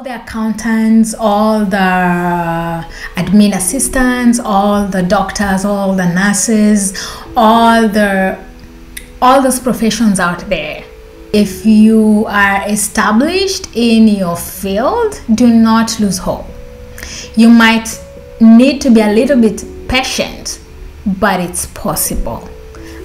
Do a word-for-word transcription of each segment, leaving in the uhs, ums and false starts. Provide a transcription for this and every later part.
all the accountants, all the admin assistants, all the doctors, all the nurses, all the all those professions out there. If you are established in your field, do not lose hope. You might need to be a little bit patient, but it's possible.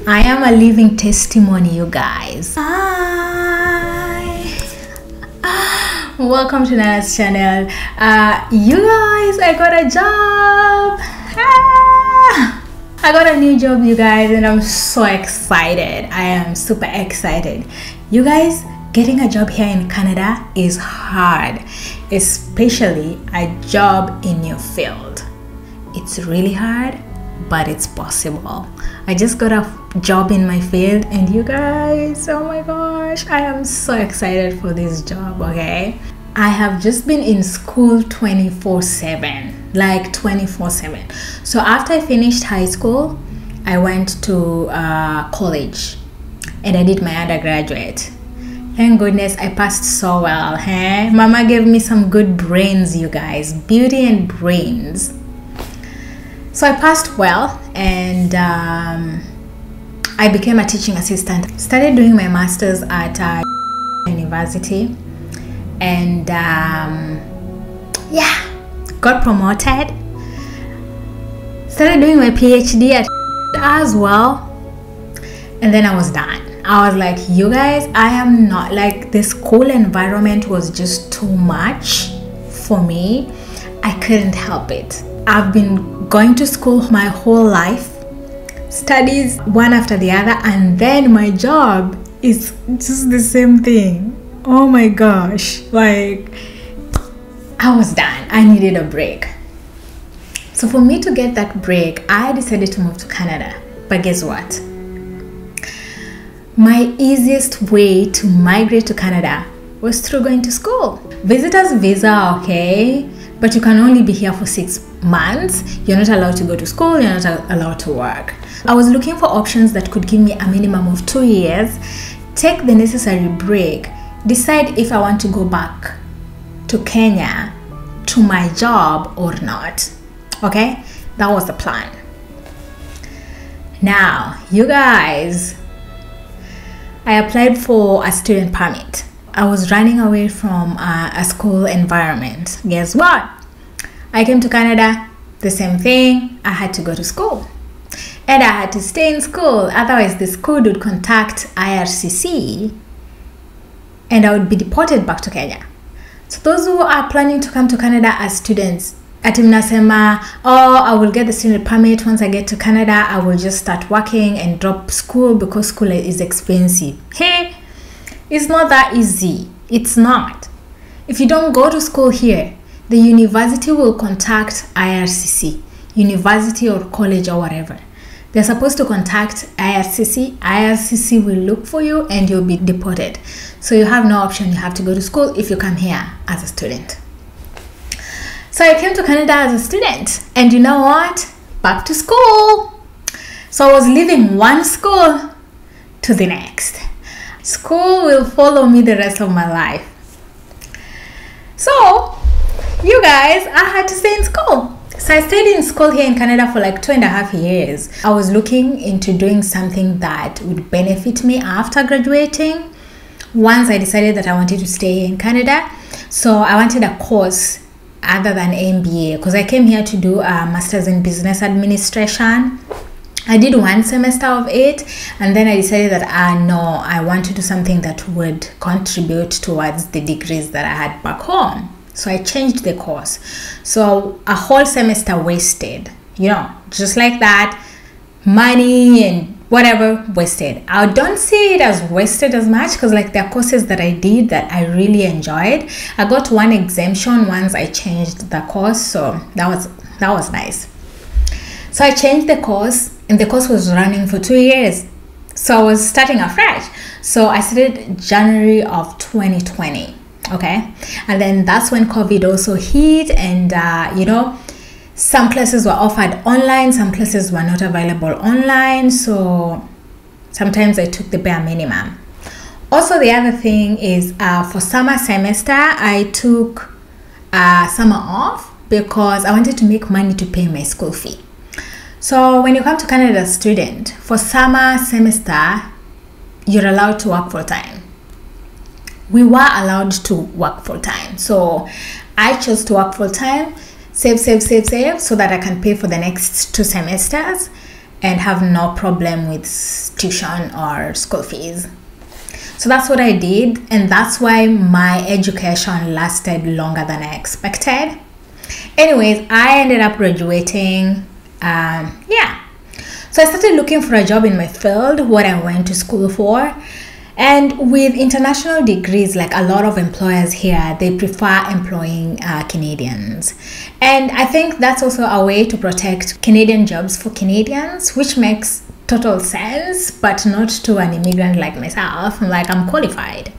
I am a living testimony, you guys. Hi, welcome to Nana's channel. Uh, you guys, I got a job. Ah! I got a new job, you guys, and I'm so excited. I am super excited. You guys, getting a job here in Canada is hard, especially a job in your field. It's really hard, but it's possible. I just got a job in my field, and you guys, oh my gosh, I am so excited for this job, okay? I have just been in school twenty-four seven, like twenty-four seven. So after I finished high school, I went to uh, college and I did my undergraduate. Thank goodness I passed so well, hey? Mama gave me some good brains, you guys, beauty and brains. So I passed well, and um, I became a teaching assistant. Started doing my master's at uh, university. And um, yeah, got promoted. Started doing my PhD at as well. And then I was done. I was like, you guys, I am not, like, the school environment was just too much for me. I couldn't help it. I've been going to school my whole life, studies one after the other, and then my job is just the same thing. Oh my gosh, like, I was done. I needed a break. So for me to get that break, I decided to move to Canada. But guess what? My easiest way to migrate to Canada was through going to school. Visitor's visa, okay, but you can only be here for six months. You're not allowed to go to school, you're not allowed to work. I was looking for options that could give me a minimum of two years, take the necessary break, decide if I want to go back to Kenya to my job or not. Okay, that was the plan. Now, you guys, I applied for a student permit. I was running away from uh, a school environment. Guess what? I came to Canada, the same thing. I had to go to school. And I had to stay in school. Otherwise, the school would contact I R C C and I would be deported back to Kenya. So those who are planning to come to Canada as students, ati mnasema, oh, I will get the student permit. Once I get to Canada, I will just start working and drop school because school is expensive. Hey, it's not that easy. It's not. If you don't go to school here, the university will contact I R C C, university or college or whatever. They're supposed to contact I R C C. I R C C will look for you and you'll be deported. So you have no option. You have to go to school if you come here as a student. So I came to Canada as a student, and you know what? Back to school. So I was leaving one school to the next. School will follow me the rest of my life. So you guys, I had to stay in school. So I stayed in school here in Canada for like two and a half years. I was looking into doing something that would benefit me after graduating. Once I decided that I wanted to stay here in Canada, so I wanted a course other than M B A because I came here to do a master's in business administration. I did one semester of it, and then I decided that ah uh, no, I want to do something that would contribute towards the degrees that I had back home. So I changed the course. So a whole semester wasted, you know, just like that, money and whatever wasted. I don't see it as wasted as much because, like, there are courses that I did that I really enjoyed. I got one exemption once I changed the course, so that was that was nice. So I changed the course, and the course was running for two years. So I was starting afresh. So I started January of twenty twenty. Okay, and then that's when COVID also hit, and uh, you know, some classes were offered online, some classes were not available online, so sometimes I took the bare minimum. Also, the other thing is uh, for summer semester, I took uh, summer off because I wanted to make money to pay my school fee. So when you come to Canada as a student, for summer semester, you're allowed to work full-time. We were allowed to work full-time. So I chose to work full-time, save, save, save, save, so that I can pay for the next two semesters and have no problem with tuition or school fees. So that's what I did, and that's why my education lasted longer than I expected. Anyways, I ended up graduating. Um, yeah, so I started looking for a job in my field, what I went to school for. And with international degrees, like a lot of employers here, they prefer employing uh, Canadians. And I think that's also a way to protect Canadian jobs for Canadians, which makes total sense, but not to an immigrant like myself. I'm like, I'm qualified.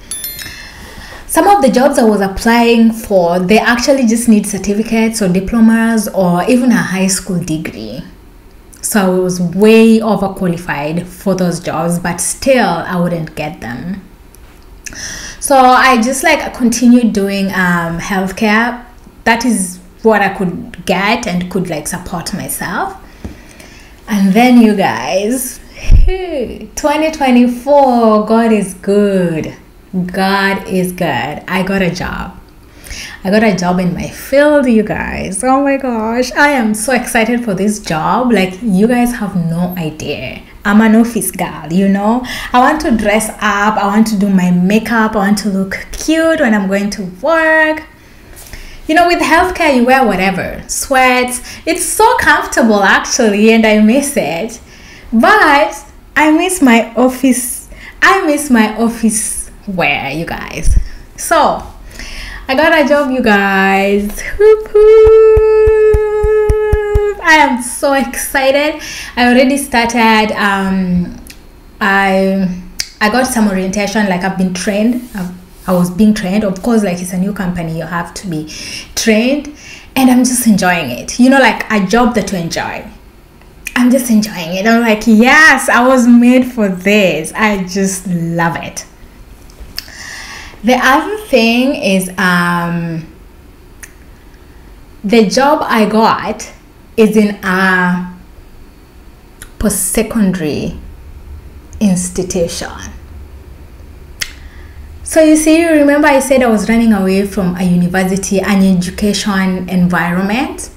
Some of the jobs I was applying for, they actually just need certificates or diplomas or even a high school degree. So I was way overqualified for those jobs, but still I wouldn't get them. So I just like continued doing um, healthcare. That is what I could get and could like support myself. And then you guys, twenty twenty-four, God is good. God is good. I got a job. I got a job in my field, you guys. Oh my gosh, I am so excited for this job. Like, you guys have no idea. I'm an office girl, you know. I want to dress up. I want to do my makeup. I want to look cute when I'm going to work. You know, with healthcare, you wear whatever. Sweats. It's so comfortable, actually, and I miss it. But I miss my office. I miss my office wear, you guys. So, I got a job, you guys. Whoop, whoop. I am so excited. I already started. Um, I I got some orientation. Like, I've been trained. I've, I was being trained. Of course, like, it's a new company. You have to be trained. And I'm just enjoying it. You know, like a job that you enjoy. I'm just enjoying it. I'm like, yes, I was made for this. I just love it. The other thing is um, the job I got is in a post-secondary institution. So you see, you remember I said I was running away from a university, an education environment.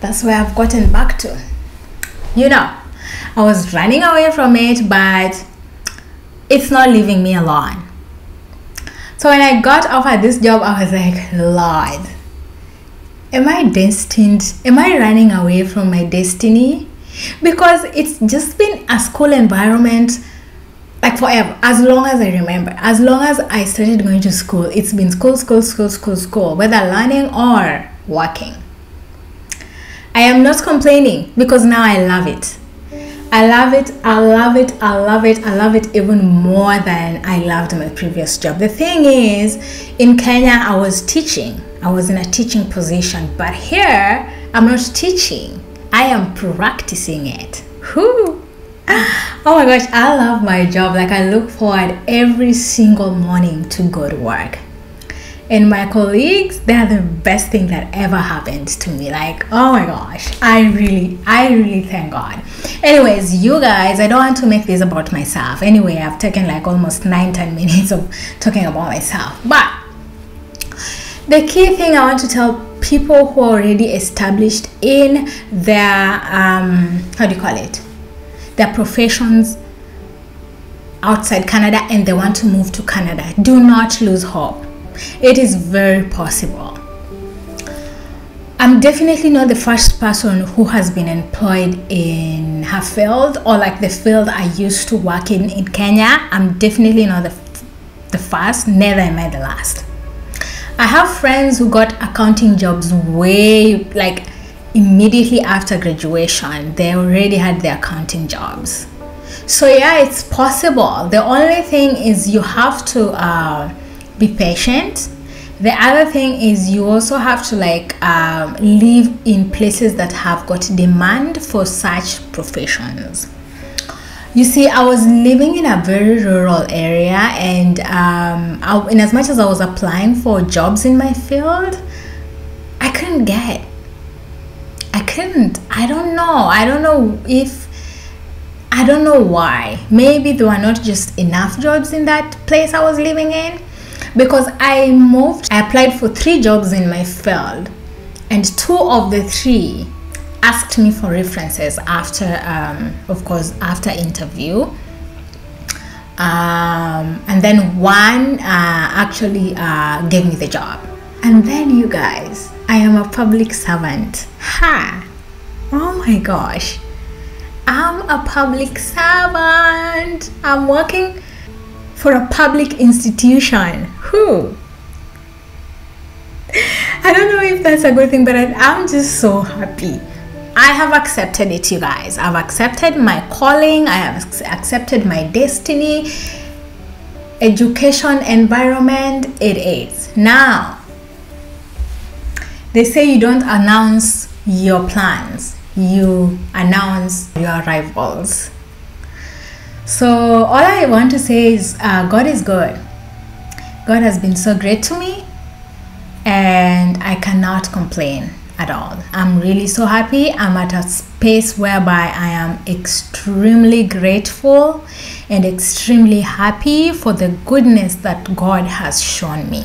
That's where I've gotten back to. You know, I was running away from it, but it's not leaving me alone. So when I got offered this job, I was like, Lord, am I destined? Am I running away from my destiny? Because it's just been a school environment like forever, as long as I remember. As long as I started going to school, it's been school, school, school, school, school, whether learning or working. I am not complaining because now I love it. I love it, I love it, I love it, I love it even more than I loved my previous job. The thing is, in Kenya, I was teaching. I was in a teaching position, but here, I'm not teaching. I am practicing it. Woo. Oh my gosh, I love my job. Like, I look forward every single morning to go to work. And my colleagues, they are the best thing that ever happened to me. Like, oh my gosh, I really, I really thank God. Anyways, you guys, I don't want to make this about myself. Anyway, I've taken like almost nine ten minutes of talking about myself. But the key thing I want to tell people who are already established in their, um, how do you call it, their professions outside Canada, and they want to move to Canada, do not lose hope. It is very possible. I'm definitely not the first person who has been employed in her field or like the field I used to work in in Kenya. I'm definitely not the, the first, neither am I the last. I have friends who got accounting jobs way, like immediately after graduation, they already had their accounting jobs. So yeah, it's possible. The only thing is you have to uh, be patient. The other thing is you also have to like um, live in places that have got demand for such professions. You see, I was living in a very rural area, and um, I, in as much as I was applying for jobs in my field, I couldn't get. I couldn't. I don't know. I don't know if. I don't know why. Maybe there were not just enough jobs in that place I was living in, because I moved. I applied for three jobs in my field, and two of the three asked me for references after um of course after interview, um and then one uh actually uh gave me the job. And then, you guys, I am a public servant. Ha! Oh my gosh, I'm a public servant. I'm working for a public institution. Who? I don't know if that's a good thing, but I, I'm just so happy. I have accepted it, you guys. I've accepted my calling. I have accepted my destiny. Education environment, it is. Now, they say you don't announce your plans. You announce your arrivals. So all I want to say is uh, God is good. God has been so great to me, and I cannot complain at all. I'm really so happy. I'm at a space whereby I am extremely grateful and extremely happy for the goodness that God has shown me.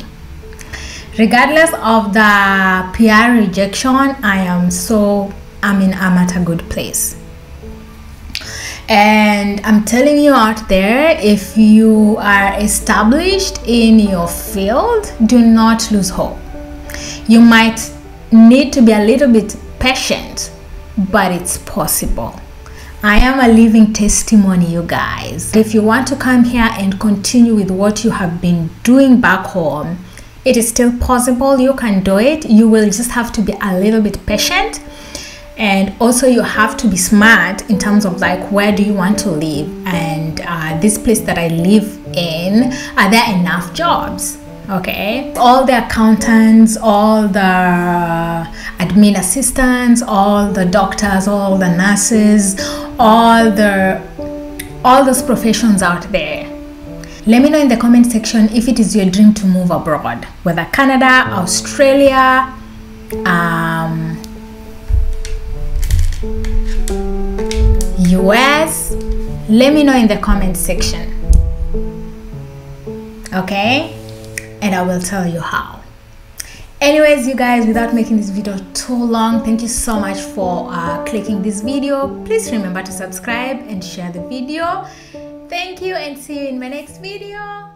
Regardless of the P R rejection, I am so, I mean, I'm at a good place. And I'm telling you out there, if you are established in your field, do not lose hope. You might need to be a little bit patient, but it's possible. I am a living testimony, you guys. If you want to come here and continue with what you have been doing back home, it is still possible. You can do it. You will just have to be a little bit patient, and also you have to be smart in terms of like, where do you want to live, and uh, this place that I live in, are there enough jobs? Okay, all the accountants, all the admin assistants, all the doctors, all the nurses, all the all those professions out there. Let me know in the comment section if it is your dream to move abroad, whether Canada, Australia, um, U S. Let me know in the comment section, okay? And I will tell you how. Anyways, you guys, without making this video too long, thank you so much for uh, clicking this video. Please remember to subscribe and share the video. Thank you, and see you in my next video.